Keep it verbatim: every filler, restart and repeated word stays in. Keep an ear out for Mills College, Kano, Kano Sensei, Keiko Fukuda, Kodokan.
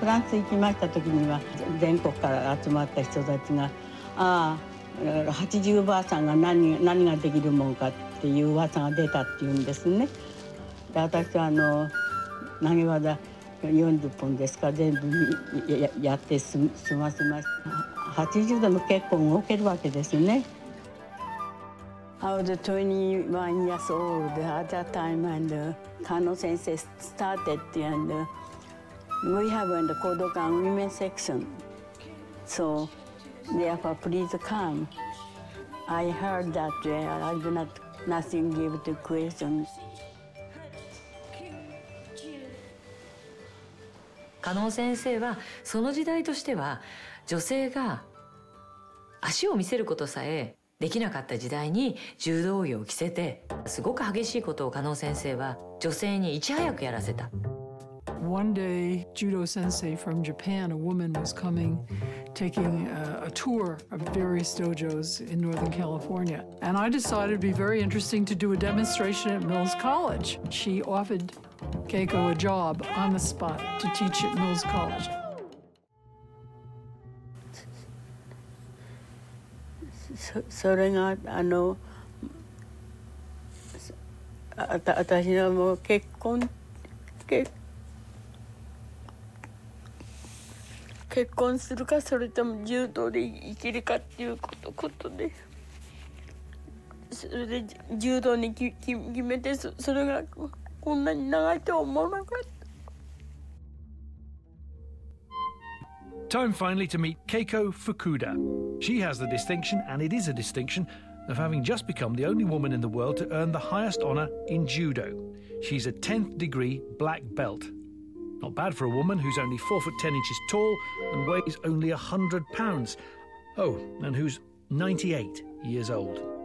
フランス行きました時には全国から集まった人たちが「ああはちじゅうばあさんが 何, 何ができるもんか」っていう噂が出たっていうんですね。で私はあの投げ技よんじゅっぽんですか全部 や, やって済ませました。はちじゅうでも結構動けるわけですね。I was twenty-one years old at that time, and uh, Kano Sensei started, and uh, we have in the Kodokan women's section. So, therefore, please come. I heard that uh, I do not nothing give to questions. Kano Sensei はその時代としては女性が足を見せることさえできなかった時代に柔道着を着せてすごく激しいことを加納先生は女性にいち早くやらせた。One day, judo sensei from Japan, a woman was coming, taking a, a tour of various dojos in Northern California. And I decided it'd be very interesting to do a demonstration at Mills College. She offered Keiko a job on the spot to teach at Mills College. So, それがあのあた私のもう結婚結結婚するかそれとも柔道で生きるかっていうことことでそれで柔道にきき決めて そ, それがこんなに長いとは思わなかった。Time finally to meet Keiko Fukuda. She has the distinction, and it is a distinction, of having just become the only woman in the world to earn the highest honor in judo. She's a tenth degree black belt. Not bad for a woman who's only four foot ten inches tall and weighs only one hundred pounds. Oh, and who's ninety-eight years old.